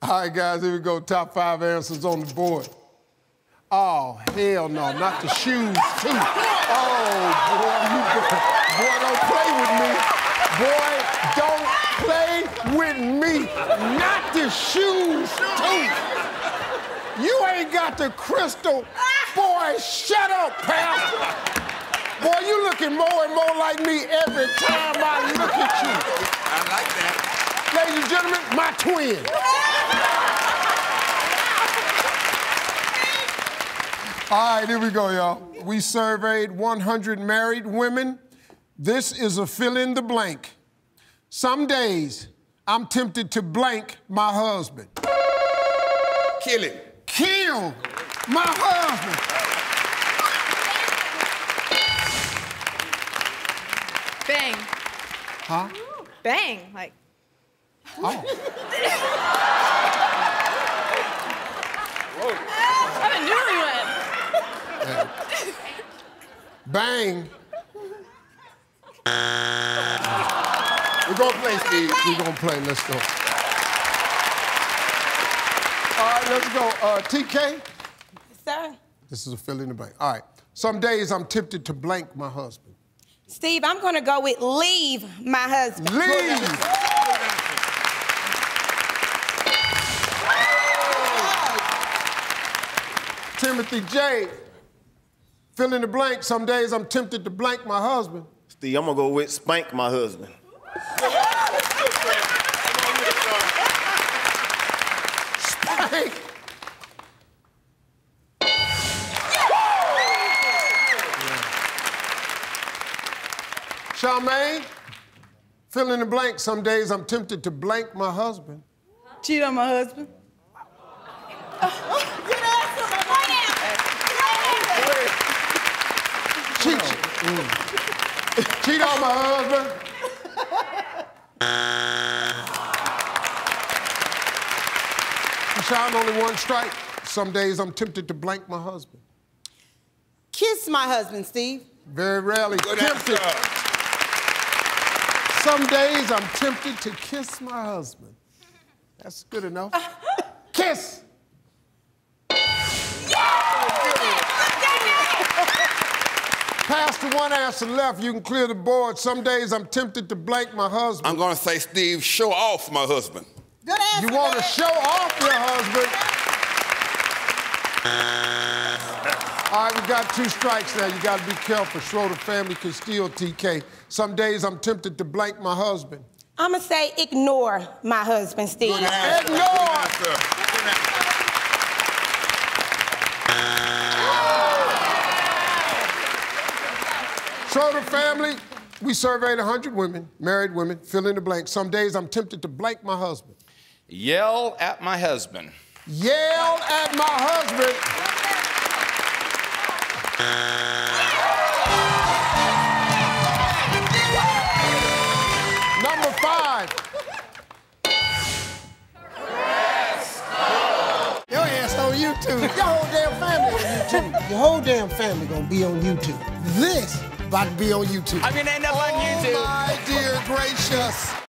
All right, guys, here we go. Top five answers on the board. Oh, hell no, not the shoes, too. Oh, boy, boy, don't play with me. Boy, don't play with me. Not the shoes, too. You ain't got the crystal. Boy, shut up, pal. Boy, you looking more and more like me every time I look at you. I like that. Ladies and gentlemen, my twin. All right, here we go, y'all. We surveyed 100 married women. This is a fill-in-the-blank. Some days, I'm tempted to blank my husband. Kill him. Kill my husband. Bang. Huh? Bang, like... Oh. I'm a newlywed. Bang. We're gonna play, Steve. We're gonna play. Let's go. All right, let's go. TK? Sir? This is a fill in the blank. All right. Some days I'm tempted to blank my husband. Steve, I'm gonna go with leave my husband. Leave! Timothy J. Fill in the blank, some days I'm tempted to blank my husband. Steve, I'm gonna go with spank my husband. Spank! Yeah. Charmaine, fill in the blank, some days I'm tempted to blank my husband. Cheat on my husband. Cheat on my husband. Sean, only one strike. Some days I'm tempted to blank my husband. Kiss my husband, Steve. Very rarely tempted. Some days I'm tempted to kiss my husband. That's good enough. Kiss. Pastor, one answer left. You can clear the board. Some days I'm tempted to blank my husband. I'm going to say, Steve, show off my husband. Good answer. You want to show off your husband. All right, we got two strikes now. You got to be careful. Schroeder family can steal, TK. Some days I'm tempted to blank my husband. I'm going to say ignore my husband, Steve. Good answer. Ignore. Good answer. Good answer. Schroeder family, we surveyed 100 women, married women, fill in the blank. Some days I'm tempted to blank my husband. Yell at my husband. Yell at my husband. Number five. Your ass on YouTube. Your whole damn family on YouTube. Your whole damn family gonna be on YouTube. This about to be on YouTube. I'm gonna end up on YouTube. Oh, my dear gracious.